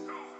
Two.